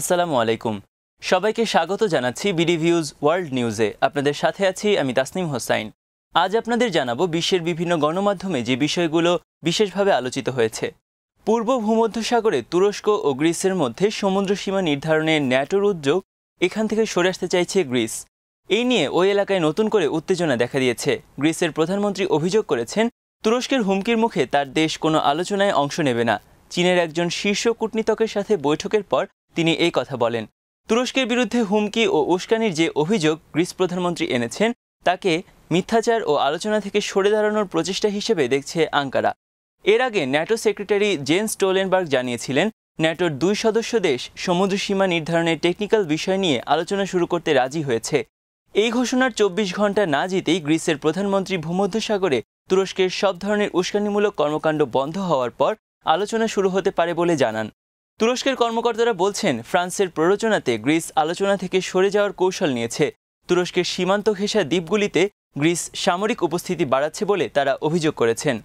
আসসালামু আলাইকুম সবাইকে স্বাগত জানাচ্ছি বিডি ভিউজ ওয়ার্ল্ড নিউজে আপনাদের সাথে আছি আমি তাসনিম হোসেন আজ আপনাদের জানাবো বিশ্বের বিভিন্ন গণমাধ্যমে যে বিষয়গুলো বিশেষভাবে আলোচিত হয়েছে পূর্ব ভূমধ্যসাগরে তুরস্ক ও গ্রিসের মধ্যে সমুদ্র সীমা নির্ধারণে ন্যাটোর উদ্যোগ এখান থেকে সরে আসতে চাইছে গ্রিস এই নিয়ে ওই এলাকায় নতুন করে উত্তেজনা দেখা দিয়েছে গ্রিসের প্রধানমন্ত্রী অভিযোগ করেছেন তুরস্কের হুমকির মুখে তার দেশ কোনো আলোচনায় অংশ নেবে না চীনের একজন শীর্ষ কূটনীতিকের সাথে বৈঠকের পর তিনি এই কথা বলেন তুরস্কের বিরুদ্ধে হুমকি ও উস্কানির যে অভিযোগ গ্রিস প্রধানমন্ত্রী এনেছেন তাকে মিথ্যাচার ও আলোচনা থেকে সরে দাঁড়ানোর প্রচেষ্টা হিসেবে দেখছে আঙ্কারা এর আগে ন্যাটো সেক্রেটারি জেন্স স্টোলটেনবার্গ জানিয়েছিলেন ন্যাটোর দুই সদস্য দেশ সমুদ্র সীমা নির্ধারণের টেকনিক্যাল বিষয় নিয়ে আলোচনা শুরু করতে রাজি হয়েছে এই ঘোষণার ২৪ ঘন্টা না যেতেই গ্রিসের প্রধানমন্ত্রী ভূমধ্যসাগরে তুরস্কের সব ধরনের উস্কানিমূলক কর্মকাণ্ড বন্ধ হওয়ার পর আলোচনা শুরু হতে পারে বলে জানান তুরস্কের কর্মকর্তারা বলছেন ফ্রান্সের প্ররোচনাতে গ্রিস আলোচনা থেকে সরে যাওয়ার কৌশল নিয়েছে তুরস্কের সীমান্ত ঘেঁষা দ্বীপগুলিতে গ্রিস সামরিক উপস্থিতি বাড়াচ্ছে বলে তারা অভিযোগ করেছেন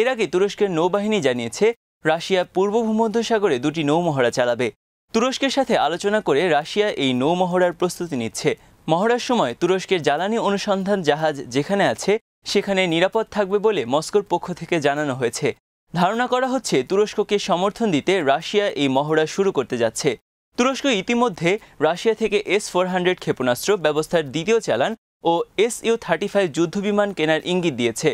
এর আগে তুরস্কের নৌবাহিনী জানিয়েছে রাশিয়া পূর্ব ভূমধ্যসাগরে দুটি নৌমহড়া চালাবে তুরস্কের সাথে আলোচনা করে রাশিয়া এই নৌমহড়ার প্রস্তুতি নিচ্ছে মহড়ার সময় তুরস্কের জ্বালানি অনুসন্ধান জাহাজ যেখানে আছে সেখানে নিরাপদ থাকবে বলে মস্কোর পক্ষ থেকে জানানো হয়েছে ধারণা করা হচ্ছে তুরস্ককে সমর্থন দিতে রাশিয়া এই মহড়া শুরু করতে যাচ্ছে তুরস্ক ইতিমধ্যে রাশিয়া থেকে S-400 ক্ষেপণাস্ত্র ব্যবস্থার দ্বিতীয় চালান ও Su-35 যুদ্ধবিমান কেনার ইঙ্গিত দিয়েছে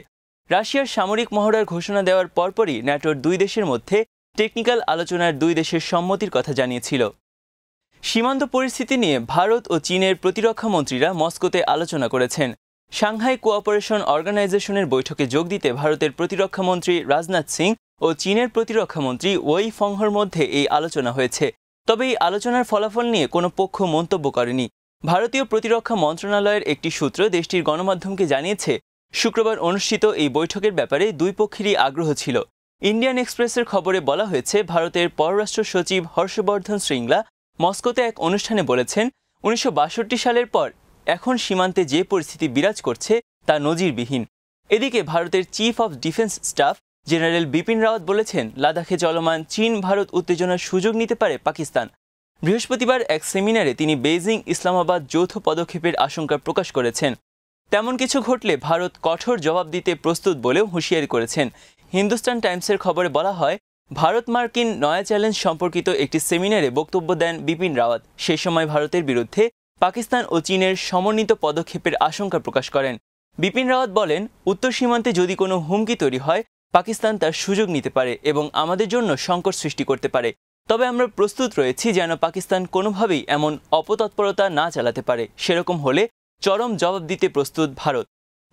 রাশিয়ার সামরিক মহড়ার ঘোষণা দেওয়ার পরপরই ন্যাটোর দুই দেশের মধ্যে টেকনিক্যাল আলোচনার দুই দেশের সম্মতির কথা জানিয়েছিল সীমান্ত পরিস্থিতি নিয়ে ভারত ও চীনের প্রতিরক্ষা মন্ত্রীরা মস্কোতে আলোচনা করেছেন শাংহাই কোঅপারেশন অর্গানাইজেশনের বৈঠকে যোগ দিতে ভারতের প্রতিরক্ষামন্ত্রী রাজনাথ সিং ও চীনের প্রতিরক্ষামন্ত্রী ওয়েই ফংহের মধ্যে এই আলোচনা হয়েছে তবে এই আলোচনার ফলাফল নিয়ে কোনো পক্ষ মন্তব্য করেনি ভারতীয় প্রতিরক্ষা মন্ত্রণালয়ের একটি সূত্র দেশটির গণমাধ্যমকে জানিয়েছে শুক্রবার অনুষ্ঠিত এই বৈঠকের ব্যাপারে দুই পক্ষেরই আগ্রহ ছিল ইন্ডিয়ান এক্সপ্রেসের খবরে বলা হয়েছে ভারতের পররাষ্ট্র সচিব হর্ষবর্ধন শ্রীংলা মস্কোতে এক অনুষ্ঠানে বলেছেন ১৯৬২ সালের পর এখন সীমান্তে যে পরিস্থিতি বিরাজ করছে তা নজিরবিহীন এদিকে ভারতের chief of defence staff general Bipin Rawat বলেছেন লাদাখে চলমান চীন ভারত উত্তেজনার সুযোগ নিতে পারে পাকিস্তান বৃহস্পতিবার এক সেমিনারে তিনি বেইজিং ইসলামাবাদ যৌথ পদক্ষেপের আশঙ্কা প্রকাশ করেছেন তেমন কিছু ঘটলে ভারত কঠোর জবাব দিতে প্রস্তুত বলেও হুঁশিয়ারি করেছেন হিন্দুস্তান টাইমসের খবরে বলা হয় ভারত মার্কিন নয়া চ্যালেঞ্জ সম্পর্কিত একটি সেমিনারে বক্তব্য দেন বিপিন রাওয়াত সেই সময় ভারতের বিরুদ্ধে পাকিস্তান ও চীনের সমন্বিত পদক্ষেপের আশঙ্কা প্রকাশ করেন বিপিন রাওয়াত বলেন উত্তর সীমান্তে যদি কোনো হুমকি তৈরি হয় পাকিস্তান তার সুযোগ নিতে পারে এবং আমাদের জন্য সংকট সৃষ্টি করতে পারে তবে আমরা প্রস্তুত রয়েছি যেন পাকিস্তান কোনোভাবেই এমন অপতৎপরতা না চালাতে পারে সেরকম হলে চরম জবাব দিতে প্রস্তুত ভারত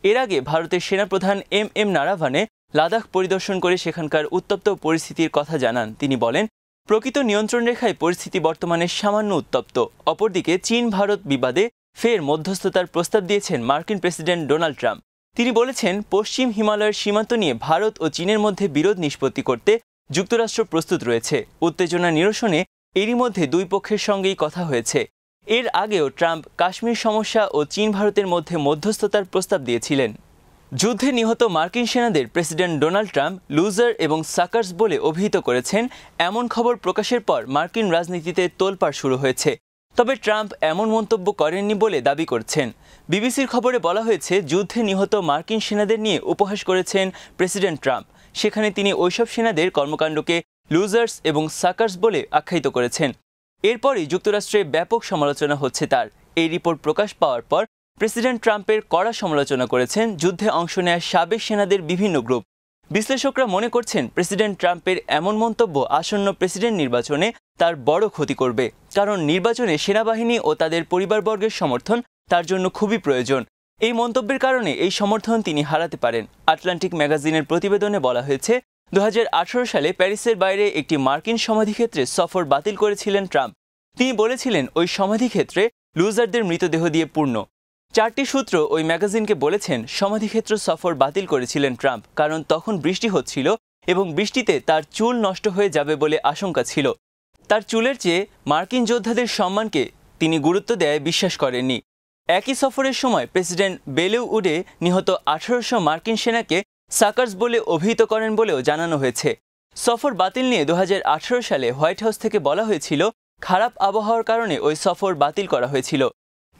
এর আগে ভারতের সেনাপ্রধান M M নারায়ানে লাদাখ পরিদর্শন করে সেখানকার উত্তপ্ত পরিস্থিতির কথা জানান তিনি বলেন প্রকৃত নিয়ন্ত্রণ রেখায় পরিস্থিতি বর্তমানে সামান্য উত্তপ্ত অপরদিকে চীন ভারত বিবাদে ফের মধ্যস্থতার প্রস্তাব দিয়েছেন মার্কিন প্রেসিডেন্ট ডোনাল্ড ট্রাম্প তিনি বলেছেন পশ্চিম হিমালয়ের সীমান্ত নিয়ে ভারত ও চীনের মধ্যে বিরোধ নিষ্পত্তি করতে যুক্তরাষ্ট্র প্রস্তুত রয়েছে উত্তেজনা নিরসনে এরই মধ্যে দুই পক্ষের সঙ্গেই কথা হয়েছে এর আগেও ট্রাম্প কাশ্মীর সমস্যা ও চীন ভারতের মধ্যে মধ্যস্থতার প্রস্তাব দিয়েছিলেন যুদ্ধে নিহত মার্কিন সেনাদের প্রেসিডেন্ট ডোনাল্ড ট্রাম্প লুজার এবং সাকার্স বলে অভিহিত করেছেন এমন খবর প্রকাশের পর মার্কিন রাজনীতিতে তোলপাড় শুরু হয়েছে তবে ট্রাম্প এমন মন্তব্য করেননি বলে দাবি করছেন বিবিসির খবরে বলা হয়েছে যুদ্ধে নিহত মার্কিন সেনাদের নিয়ে উপহাস করেছেন প্রেসিডেন্ট ট্রাম্প সেখানে তিনি ওইসব সেনাদের কর্মকাণ্ডকে লুজার্স এবং সাকার্স বলে আখ্যায়িত করেছেন এরপরই যুক্তরাষ্ট্রে ব্যাপক সমালোচনা হচ্ছে তার এই রিপোর্ট প্রকাশ পাওয়ার পর প্রেসিডেন্ট ট্রাম্পের কড়া সমালোচনা করেছেন যুদ্ধে অংশ নেয়া সাবেক সেনাদের বিভিন্ন গ্রুপ বিশ্লেষকরা মনে করছেন প্রেসিডেন্ট ট্রাম্পের এমন মন্তব্য আসন্ন প্রেসিডেন্ট নির্বাচনে তার বড় ক্ষতি করবে কারণ নির্বাচনে সেনাবাহিনী ও তাদের পরিবারবর্গের সমর্থন তার জন্য খুবই প্রয়োজন এই মন্তব্যের কারণে এই সমর্থন তিনি হারাতে পারেন আটলান্টিক ম্যাগাজিনের প্রতিবেদনে বলা হয়েছে 2018 সালে প্যারিসের বাইরে একটি মার্কিন সমাধিক্ষেত্রে সফর বাতিল করেছিলেন ট্রাম্প তিনি বলেছিলেন ওই সমাধিক্ষেত্রে লুজারদের মৃতদেহ দিয়ে পূর্ণ চারটি সূত্র ওই ম্যাগাজিনকে বলেছেন সমাধিক্ষেত্র সফর বাতিল করেছিলেন ট্রাম্প কারণ তখন বৃষ্টি হচ্ছিল এবং বৃষ্টিতে তার চুল নষ্ট হয়ে যাবে বলে আশঙ্কা ছিল তার চুলের চেয়ে মার্কিন যোদ্ধাদের সম্মানকে তিনি গুরুত্ব দেয় বিশ্বাস করেননি একই সফরের সময় প্রেসিডেন্ট বেলেউডে নিহত 1800 মার্কিন সেনাকে সাকার্স বলে অভিহিত করেন বলেও জানানো হয়েছে সফর বাতিল নিয়ে 2018 সালে হোয়াইট হাউস থেকে বলা হয়েছিল খারাপ আবহাওয়ার কারণে ওই সফর বাতিল করা হয়েছিল।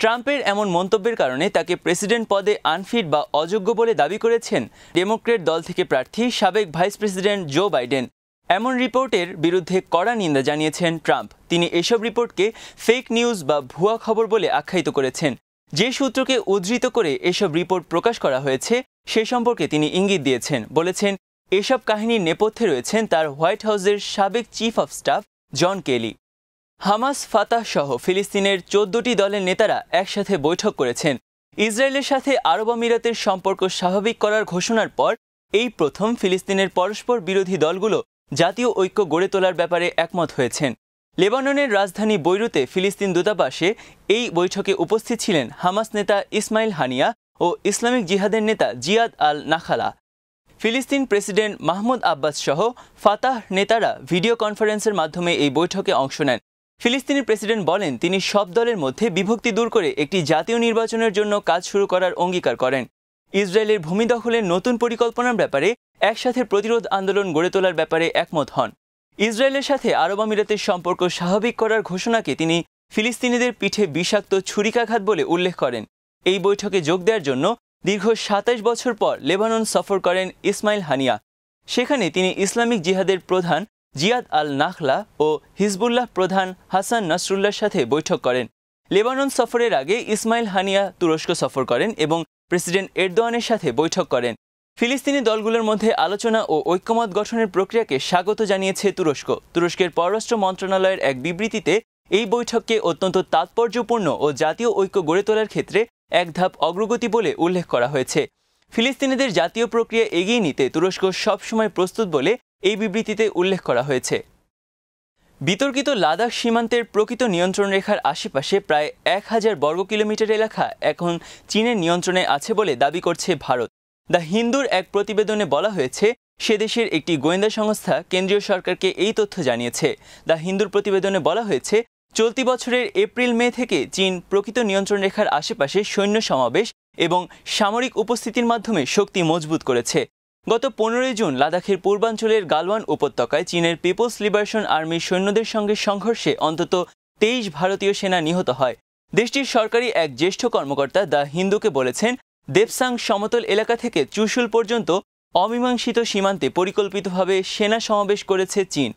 ট্রাম্পের এমন মন্তব্যের কারণে তাকে প্রেসিডেন্ট পদে আনফিট বা অযোগ্য বলে দাবি করেছেন ডেমোক্রেট দল থেকে প্রার্থী সাবেক ভাইস প্রেসিডেন্ট জো বাইডেন। এমন রিপোর্টের বিরুদ্ধে কড়া নিন্দা জানিয়েছেন ট্রাম্প। তিনি এসব রিপোর্টকে ফেক নিউজ বা ভুয়া খবর বলে আখ্যায়িত করেছেন। যে সূত্রকে উদ্ধৃত করে এসব রিপোর্ট প্রকাশ করা হয়েছে সে সম্পর্কে তিনি ইঙ্গিত দিয়েছেন, বলেছেন এসব কাহিনীর নেপথ্যে রয়েছেন তার হোয়াইট হাউসের সাবেক chief of staff John Kelly. Hamas, Fatah সহ ফিলিস্তিনের ১৪টি দলের নেতারা একসাথে বৈঠক করেছেন। ইসরায়েলের সাথে আরব আমিরাতের সম্পর্ক স্বাভাবিক করার ঘোষণার পর এই প্রথম ফিলিস্তিনের পরস্পর বিরোধী দলগুলো জাতীয় ঐক্য গড়ে তোলার ব্যাপারে একমত হয়েছেন। লেবাননের রাজধানী বৈরুতে ফিলিস্তিন দূতাবাসে এই বৈঠকে উপস্থিত ছিলেন হামাস নেতা ইসমাইল হানিয়া ও ইসলামিক জিহাদের নেতা জিয়াদ আল নাখালা। ফিলিস্তিন প্রেসিডেন্ট মাহমুদ আব্বাস সহ ফাতাহ নেতারা ভিডিও কনফারেন্সের মাধ্যমে এই বৈঠকে অংশ নেন। ফিলিস্তিনি প্রেসিডেন্ট বলেন তিনি সব দলের মধ্যে বিভক্তি দূর করে একটি জাতীয় নির্বাচনের জন্য কাজ শুরু করার অঙ্গীকার করেন। ইসরায়েলের ভূমি দখলের নতুন পরিকল্পনার ব্যাপারে একসাথে প্রতিরোধ আন্দোলন গড়ে তোলার ব্যাপারে একমত হন। ইসরায়েলের সাথে আরব আমিরাতের সম্পর্ক স্বাভাবিক করার ঘোষণাকে তিনি ফিলিস্তিনিদের পিঠে বিষাক্ত ছুরিকাঘাত বলে উল্লেখ করেন। এই বৈঠকে যোগ দেওয়ার জন্য দীর্ঘ ২৭ বছর পর লেবানন সফর করেন ইসমাইল হানিয়া। সেখানে তিনি ইসলামিক জিহাদের প্রধান জিয়াদ আল নাখলা ও হিজবুল্লাহ প্রধান হাসান নাসরুল্লাহর সাথে বৈঠক করেন। লেবানন সফরের আগে ইসমাইল হানিয়া তুরস্ক সফর করেন এবং প্রেসিডেন্ট এরদোয়ানের সাথে বৈঠক করেন। ফিলিস্তিনি দলগুলোর মধ্যে আলোচনা ও ঐক্যমত গঠনের প্রক্রিয়াকে স্বাগত জানিয়েছে তুরস্ক। তুরস্কের পররাষ্ট্র মন্ত্রণালয়ের এক বিবৃতিতে এই বৈঠককে অত্যন্ত তাৎপর্যপূর্ণ ও জাতীয় ঐক্য গড়ে তোলার ক্ষেত্রে এক ধাপ অগ্রগতি বলে উল্লেখ করা হয়েছে। ফিলিস্তিনিদের জাতীয় প্রক্রিয়া এগিয়ে নিতে তুরস্ক সবসময় প্রস্তুত বলে এই বিবৃতিতে উল্লেখ করা হয়েছে। বিতর্কিত লাদাখ সীমান্তের প্রকৃত নিয়ন্ত্রণ রেখার আশেপাশে প্রায় ১,০০০ বর্গ কিলোমিটার এলাকা এখন চীনের নিয়ন্ত্রণে আছে বলে দাবি করছে ভারত। দ্য হিন্দুর এক প্রতিবেদনে বলা হয়েছে সে দেশের একটি গোয়েন্দা সংস্থা কেন্দ্রীয় সরকারকে এই তথ্য জানিয়েছে। দ্য হিন্দুর প্রতিবেদনে বলা হয়েছে চলতি বছরের এপ্রিল-মে থেকে চীন প্রকৃত নিয়ন্ত্রণ রেখার আশেপাশে সৈন্য সমাবেশ এবং সামরিক উপস্থিতির মাধ্যমে শক্তি মজবুত করেছে। গত ১৫ জুন লাদাখের পূর্বাঞ্চলের গালওয়ান উপত্যকায় চীনের পিপলস লিবারেশন আর্মির সৈন্যদের সঙ্গে সংঘর্ষে অন্তত ২৩ ভারতীয় সেনা নিহত হয়। দেশটির সরকারি এক জ্যেষ্ঠ কর্মকর্তা দ্য হিন্দুকে বলেছেন দেবসাং সমতল এলাকা থেকে চুশুল পর্যন্ত অমীমাংসিত সীমান্তে পরিকল্পিতভাবে সেনা সমাবেশ করেছে চীন।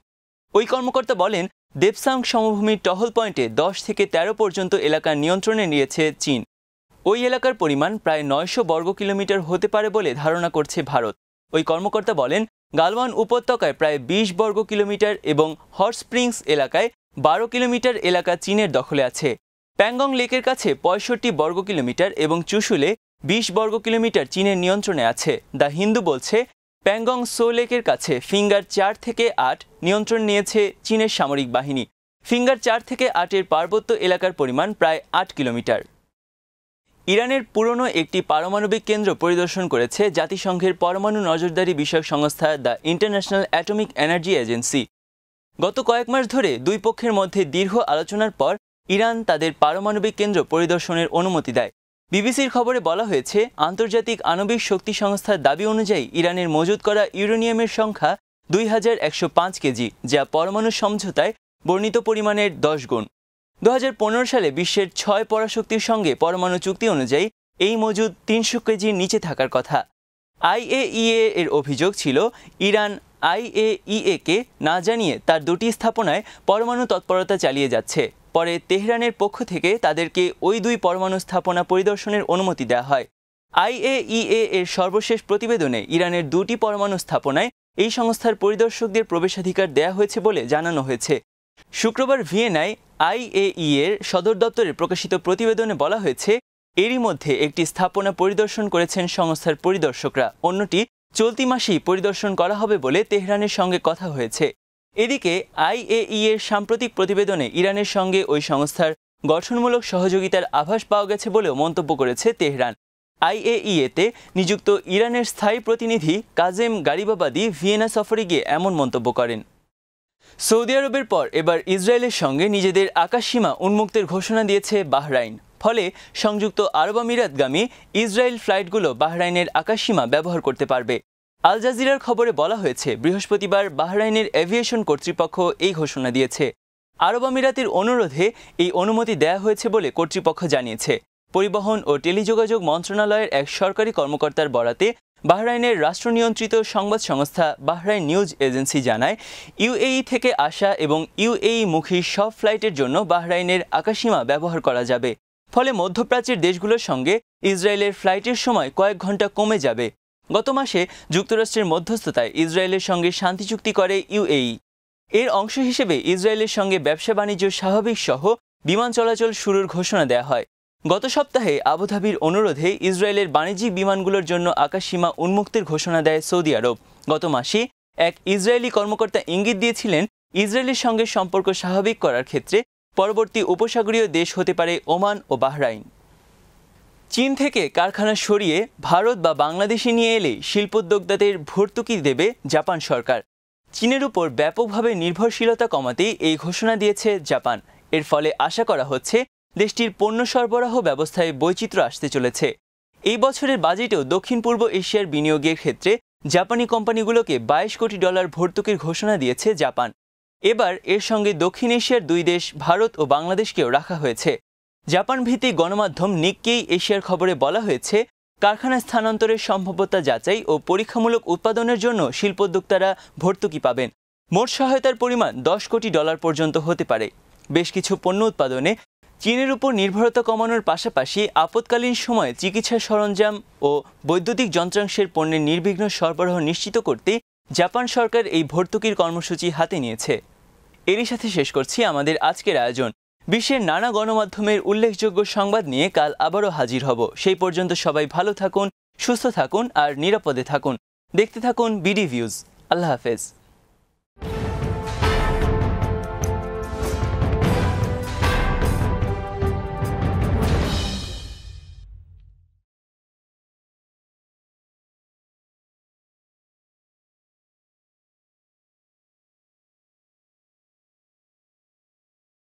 ওই কর্মকর্তা বলেন দেবসাং সমভূমির টহল পয়েন্টে ১০ থেকে ১৩ পর্যন্ত এলাকা নিয়ন্ত্রণে নিয়েছে চীন। ওই এলাকার পরিমাণ প্রায় ৯০০ বর্গ কিলোমিটার হতে পারে বলে ধারণা করছে ভারত। ওই কর্মকর্তা বলেন গালওয়ান উপত্যকায় প্রায় ২০ বর্গ কিলোমিটার এবং হট স্প্রিংস এলাকায় ১২ কিলোমিটার এলাকা চীনের দখলে আছে। প্যাংগং লেকের কাছে ৬৫ বর্গ কিলোমিটার এবং চুশুলে ২০ বর্গ কিলোমিটার চীনের নিয়ন্ত্রণে আছে। দ্য হিন্দু বলছে প্যাংগং সো লেকের কাছে ফিঙ্গার ৪ থেকে ৮ নিয়ন্ত্রণ নিয়েছে চীনের সামরিক বাহিনী। ফিঙ্গার ৪ থেকে ৮-এর পার্বত্য এলাকার পরিমাণ প্রায় ৮ কিলোমিটার। ইরানের পুরনো একটি পারমাণবিক কেন্দ্র পরিদর্শন করেছে জাতিসংঘের পরমাণু নজরদারি বিষয়ক সংস্থা the international atomic energy agency. গত কয়েক মাস ধরে দুই পক্ষের মধ্যে দীর্ঘ আলোচনার পর ইরান তাদের পারমাণবিক কেন্দ্র পরিদর্শনের অনুমতি দেয়। বিবিসির খবরে বলা হয়েছে আন্তর্জাতিক আণবিক শক্তি সংস্থার দাবি অনুযায়ী ইরানের মজুদ করা ইউরেনিয়ামের সংখ্যা ২,১০৫ কেজি, যা পরমাণু সমঝোতায় বর্ণিত পরিমাণের 10 গুণ। ২০১৫ সালে বিশ্বের ৬ পরাশক্তির সঙ্গে পরমাণু চুক্তি অনুযায়ী এই মজুদ ৩০০ কেজির নিচে থাকার কথা। IAEA এর অভিযোগ ছিল ইরান IAEA-কে না জানিয়ে তার 2টি স্থাপনায় পরমাণু তৎপরতা চালিয়ে যাচ্ছে। পরে তেহরানের পক্ষ থেকে তাদেরকে ওই 2 পরমাণু স্থাপনা পরিদর্শনের অনুমতি দেওয়া হয়। IAEA এর সর্বশেষ প্রতিবেদনে ইরানের 2টি পরমাণু স্থাপনায় এই সংস্থার পরিদর্শকদের প্রবেশাধিকার দেওয়া হয়েছে বলে জানানো হয়েছে। শুক্রবার ভিয়েনায় IAEA-র সদর দপ্তরে প্রকাশিত প্রতিবেদনে বলা হয়েছে এরই মধ্যে একটি স্থাপনা পরিদর্শন করেছেন সংস্থার পরিদর্শকরা, অন্যটি চলতি মাসেই পরিদর্শন করা হবে বলে তেহরানের সঙ্গে কথা হয়েছে। এদিকে IAEA-র সাম্প্রতিক প্রতিবেদনে ইরানের সঙ্গে ওই সংস্থার গঠনমূলক সহযোগিতার আভাস পাওয়া গেছে বলেও মন্তব্য করেছে তেহরান। IAEA-তে নিযুক্ত ইরানের স্থায়ী প্রতিনিধি কাজেম গারিবাবাদি ভিয়েনা সফরে গিয়ে এমন মন্তব্য করেন। সৌদি আরবের পর এবার ইসরায়েলের সঙ্গে নিজেদের আকাশসীমা উন্মুক্তের ঘোষণা দিয়েছে বাহরাইন। ফলে সংযুক্ত আরব আমিরাতগামী ইসরায়েল ফ্লাইটগুলো বাহরাইনের আকাশসীমা ব্যবহার করতে পারবে। আল জাজিরার খবরে বলা হয়েছে বৃহস্পতিবার বাহরাইনের এভিয়েশন কর্তৃপক্ষ এই ঘোষণা দিয়েছে। আরব আমিরাতের অনুরোধে এই অনুমতি দেয়া হয়েছে বলে কর্তৃপক্ষ জানিয়েছে। পরিবহন ও টেলিযোগাযোগ মন্ত্রণালয়ের এক সরকারি কর্মকর্তার বরাতে বাহরাইনের রাষ্ট্রনিয়ন্ত্রিত সংবাদ সংস্থা বাহরাইন নিউজ এজেন্সি জানায়, ইউএই থেকে আসা এবং ইউএই মুখী সব ফ্লাইটের জন্য বাহরাইনের আকাশসীমা ব্যবহার করা যাবে। ফলে মধ্যপ্রাচ্যের দেশগুলোর সঙ্গে ইসরায়েলের ফ্লাইটের সময় কয়েক ঘন্টা কমে যাবে। গত মাসে যুক্তরাষ্ট্রের মধ্যস্থতায় ইসরায়েলের সঙ্গে শান্তি চুক্তি করে ইউএই। এর অংশ হিসেবে ইসরায়েলের সঙ্গে ব্যবসা বাণিজ্য স্বাভাবিক সহ বিমান চলাচল শুরুর ঘোষণা দেয়া হয়। গত সপ্তাহে আবুধাবির অনুরোধে ইসরায়েলের বাণিজ্যিক বিমানগুলোর জন্য আকাশসীমা উন্মুক্তের ঘোষণা দেয় সৌদি আরব। গত মাসে এক ইসরায়েলি কর্মকর্তা ইঙ্গিত দিয়েছিলেন, ইসরায়েলের সঙ্গে সম্পর্ক স্বাভাবিক করার ক্ষেত্রে পরবর্তী উপসাগরীয় দেশ হতে পারে ওমান ও বাহরাইন। চীন থেকে কারখানা সরিয়ে ভারত বা বাংলাদেশে নিয়ে এলে শিল্পোদ্যোক্তাদের ভর্তুকি দেবে জাপান সরকার। চীনের উপর ব্যাপকভাবে নির্ভরশীলতা কমাতে এই ঘোষণা দিয়েছে জাপান। এর ফলে আশা করা হচ্ছে দেশটির পণ্য সরবরাহ ব্যবস্থায় বৈচিত্র্য আসতে চলেছে। এই বছরের বাজেটেও দক্ষিণ পূর্ব এশিয়ার বিনিয়োগের ক্ষেত্রে জাপানি কোম্পানিগুলোকে 22 কোটি ডলার ভর্তুকির ঘোষণা দিয়েছে জাপান। এবার এর সঙ্গে দক্ষিণ এশিয়ার দুই দেশ ভারত ও বাংলাদেশকেও রাখা হয়েছে। জাপান ভিত্তিক গণমাধ্যম নিক্কেই এশিয়ার খবরে বলা হয়েছে, কারখানা স্থানান্তরের সম্ভাব্যতা যাচাই ও পরীক্ষামূলক উৎপাদনের জন্য শিল্পোদ্যোক্তারা ভর্তুকি পাবেন। মোট সহায়তার পরিমাণ 10 কোটি ডলার পর্যন্ত হতে পারে। বেশ কিছু পণ্য উৎপাদনে চীনের উপর নির্ভরতা কমানোর পাশাপাশি আপৎকালীন সময়ে চিকিৎসা সরঞ্জাম ও বৈদ্যুতিক যন্ত্রাংশের পণ্যের নির্বিঘ্ন সরবরাহ নিশ্চিত করতে জাপান সরকার এই ভর্তুকির কর্মসূচি হাতে নিয়েছে। এরই সাথে শেষ করছি আমাদের আজকের আয়োজন। বিশ্বের নানা গণমাধ্যমের উল্লেখযোগ্য সংবাদ নিয়ে কাল আবারও হাজির হব। সেই পর্যন্ত সবাই ভালো থাকুন, সুস্থ থাকুন আর নিরাপদে থাকুন। দেখতে থাকুন বিডি ভিউজ। আল্লাহ হাফেজ।